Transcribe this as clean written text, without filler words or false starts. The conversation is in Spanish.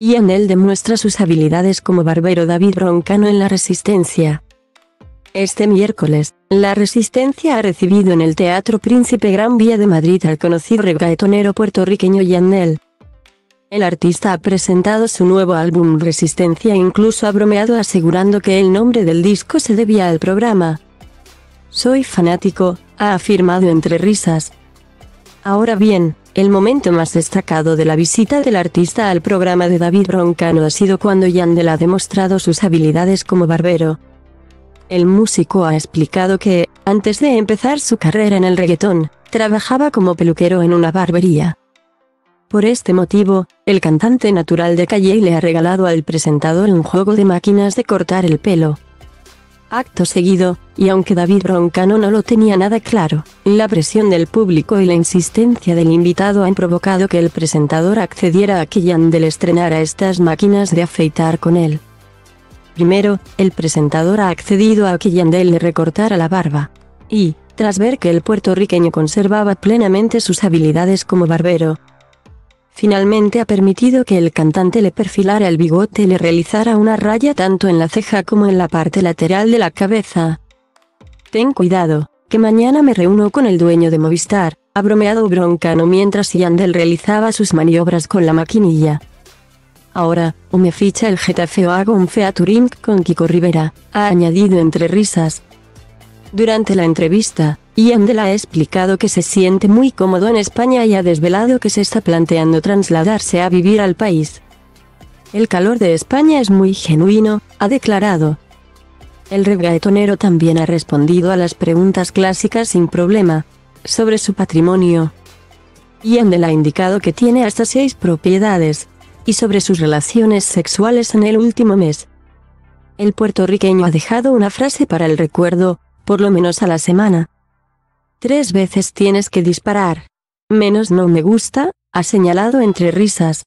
Yandel demuestra sus habilidades como barbero David Broncano en La Resistencia. Este miércoles, La Resistencia ha recibido en el Teatro Príncipe Gran Vía de Madrid al conocido reggaetonero puertorriqueño Yandel. El artista ha presentado su nuevo álbum Resistencia e incluso ha bromeado asegurando que el nombre del disco se debía al programa. «Soy fanático», ha afirmado entre risas. Ahora bien, el momento más destacado de la visita del artista al programa de David Broncano ha sido cuando Yandel ha demostrado sus habilidades como barbero. El músico ha explicado que, antes de empezar su carrera en el reggaetón, trabajaba como peluquero en una barbería. Por este motivo, el cantante natural de Calle le ha regalado al presentador un juego de máquinas de cortar el pelo. Acto seguido, y aunque David Broncano no lo tenía nada claro, la presión del público y la insistencia del invitado han provocado que el presentador accediera a que Yandel estrenara estas máquinas de afeitar con él. Primero, el presentador ha accedido a que Yandel le recortara la barba. Y, tras ver que el puertorriqueño conservaba plenamente sus habilidades como barbero, finalmente ha permitido que el cantante le perfilara el bigote y le realizara una raya tanto en la ceja como en la parte lateral de la cabeza. «Ten cuidado, que mañana me reúno con el dueño de Movistar», ha bromeado Broncano mientras Yandel realizaba sus maniobras con la maquinilla. «Ahora, o me ficha el Getafe o hago un featuring con Kiko Rivera», ha añadido entre risas. Durante la entrevista, Yandel ha explicado que se siente muy cómodo en España y ha desvelado que se está planteando trasladarse a vivir al país. «El calor de España es muy genuino», ha declarado. El reggaetonero también ha respondido a las preguntas clásicas sin problema sobre su patrimonio. Yandel ha indicado que tiene hasta 6 propiedades, y sobre sus relaciones sexuales en el último mes. El puertorriqueño ha dejado una frase para el recuerdo, por lo menos a la semana. «3 veces tienes que disparar. Menos no me gusta», ha señalado entre risas.